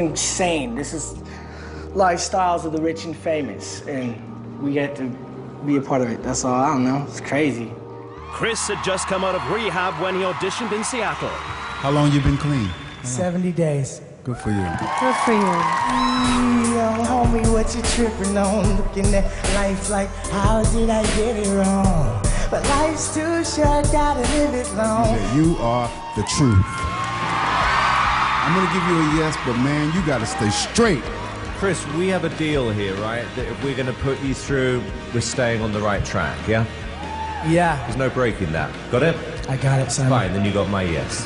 Insane. This is lifestyles of the rich and famous, and we get to be a part of it. That's all. I don't know. It's crazy. Chris had just come out of rehab when he auditioned in Seattle. How long you been clean? 70 days. Good for you. Good for you. Yo, homie, what you tripping on? Looking at life like, how did I get it wrong? But life's too short, gotta live it long. You are the truth. I'm gonna give you a yes, but man, you gotta stay straight. Chris, we have a deal here, right? That if we're gonna put you through, we're staying on the right track, yeah? Yeah. There's no breaking that. Got it? I got it, Simon. Fine, then you got my yes.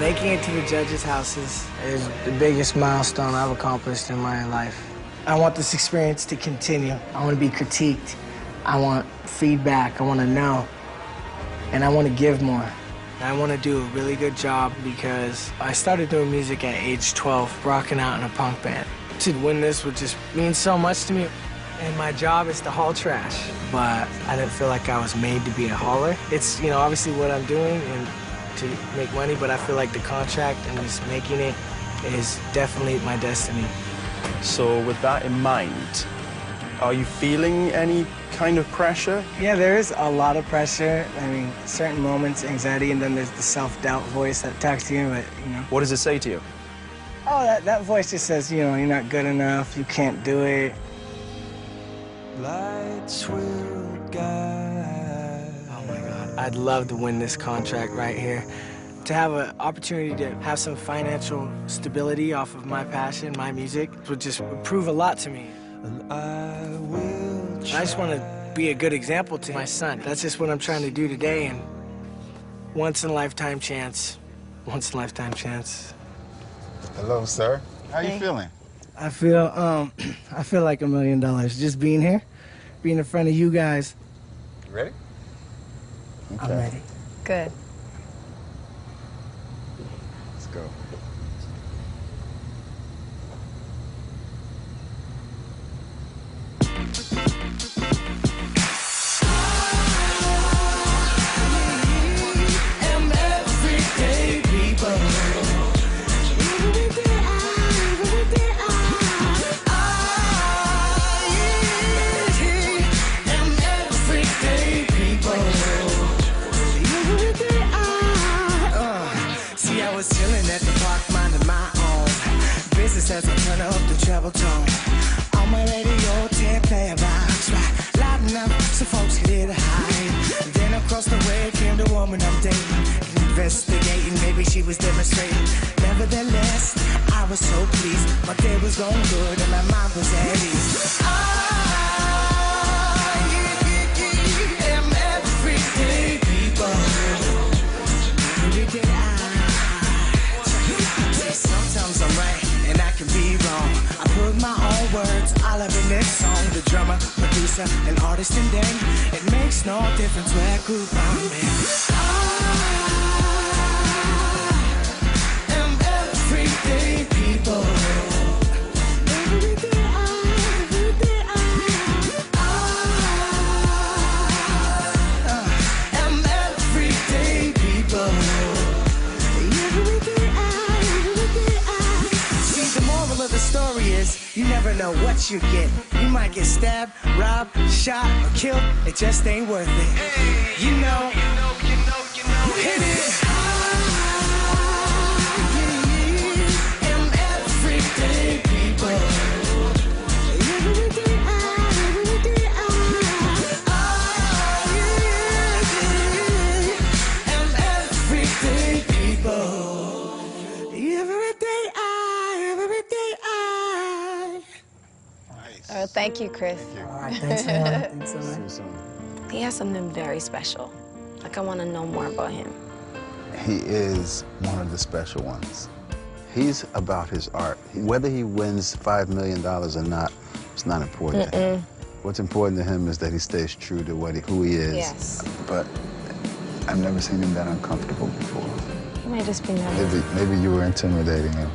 Making it to the judges' houses is the biggest milestone I've accomplished in my life. I want this experience to continue. I wanna be critiqued. I want feedback. I wanna know. And I want to give more. I want to do a really good job because I started doing music at age 12, rocking out in a punk band. To win this would just mean so much to me. And my job is to haul trash, but I didn't feel like I was made to be a hauler. It's, you know, obviously what I'm doing and to make money, but I feel like the contract and just making it is definitely my destiny. So with that in mind, are you feeling any kind of pressure? Yeah, there is a lot of pressure. I mean, certain moments, anxiety, and then there's the self-doubt voice that attacks you, but, you know. What does it say to you? Oh, that voice just says, you know, you're not good enough, you can't do it. Lights will guide. Oh, my God. I'd love to win this contract right here. To have an opportunity to have some financial stability off of my passion, my music, would just prove a lot to me. And I just want to be a good example to my son. That's just what I'm trying to do today, and once-in-a-lifetime chance. Once-in-a-lifetime chance. Hello, sir. How you feeling? I feel, I feel like $1 million just being here, being in front of you guys. You ready? Okay. I'm ready. Good. Let's go. As I turn up the treble tone on my radio, 10 playing vibes, right? Loud enough so folks could hear the hype. Then across the way came the woman I'm dating. Investigating, maybe she was demonstrating. Nevertheless, I was so pleased. My day was going good and my mind was at ease. I am everyday people. Everyday I. Sometimes I'm right. I put my own words all up in this song. The drummer, producer, and artist, and then it makes no difference where group I'm in. I am everyday people. Everyday I am everyday people. The story is, you never know what you get. You might get stabbed, robbed, shot, or killed. It just ain't worth it. Hey, you know, you know, hit it. Oh, thank you, Chris. Thank you. All right, thanks so much. So much. He has something very special. Like, I want to know more about him. He is one of the special ones. He's about his art. Whether he wins $5 million or not, it's not important to him. What's important to him is that he stays true to who he is. Yes. But I've never seen him that uncomfortable before. He might just be nervous. Maybe you were intimidating him.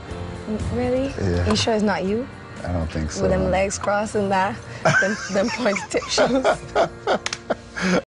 Really? Yeah. Are you sure it's not you? I don't think so. With them legs crossed and that, them pointy tip shoes.